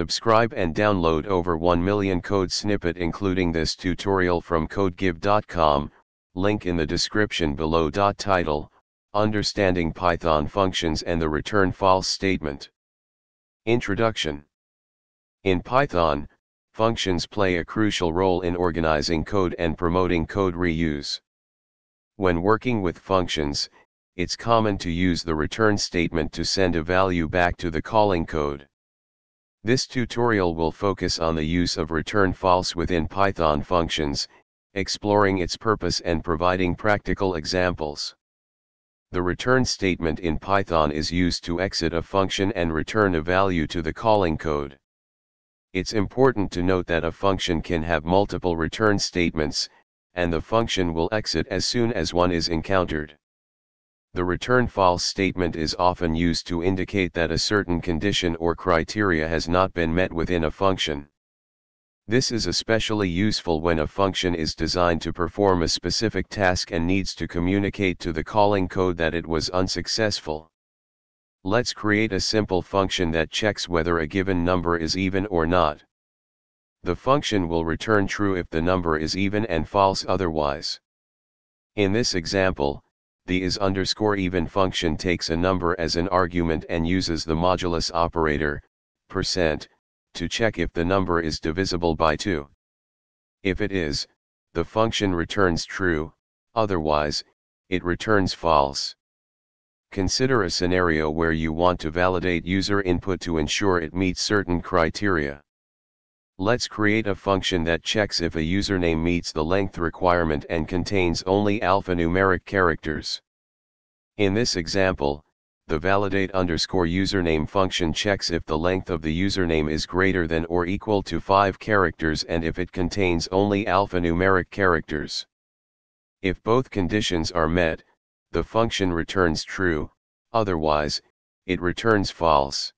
Subscribe and download over 1 million code snippet including this tutorial from CodeGive.com, link in the description below. Title: Understanding Python Functions and the Return False Statement. Introduction. In Python, functions play a crucial role in organizing code and promoting code reuse. When working with functions, it's common to use the return statement to send a value back to the calling code. This tutorial will focus on the use of return false within Python functions, exploring its purpose and providing practical examples. The return statement in Python is used to exit a function and return a value to the calling code. It's important to note that a function can have multiple return statements, and the function will exit as soon as one is encountered. The return false statement is often used to indicate that a certain condition or criteria has not been met within a function. This is especially useful when a function is designed to perform a specific task and needs to communicate to the calling code that it was unsuccessful. Let's create a simple function that checks whether a given number is even or not. The function will return true if the number is even and false otherwise. In this example, the is_even function takes a number as an argument and uses the modulus operator, %, to check if the number is divisible by 2. If it is, the function returns true, otherwise, it returns false. Consider a scenario where you want to validate user input to ensure it meets certain criteria. Let's create a function that checks if a username meets the length requirement and contains only alphanumeric characters. In this example, the validate_username function checks if the length of the username is greater than or equal to 5 characters and if it contains only alphanumeric characters. If both conditions are met, the function returns true, otherwise, it returns false.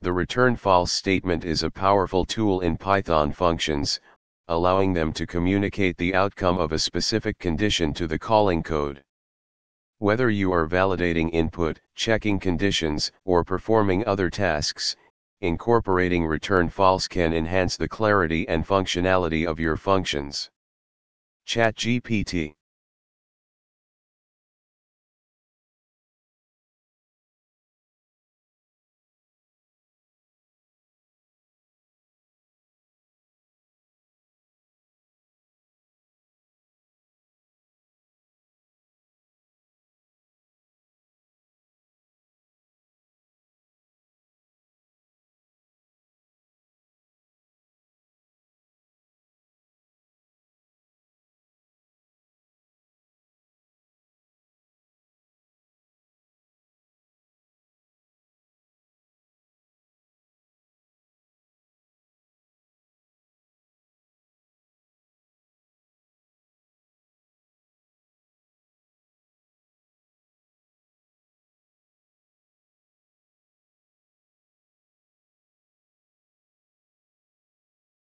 The return false statement is a powerful tool in Python functions, allowing them to communicate the outcome of a specific condition to the calling code. Whether you are validating input, checking conditions, or performing other tasks, incorporating return false can enhance the clarity and functionality of your functions. ChatGPT.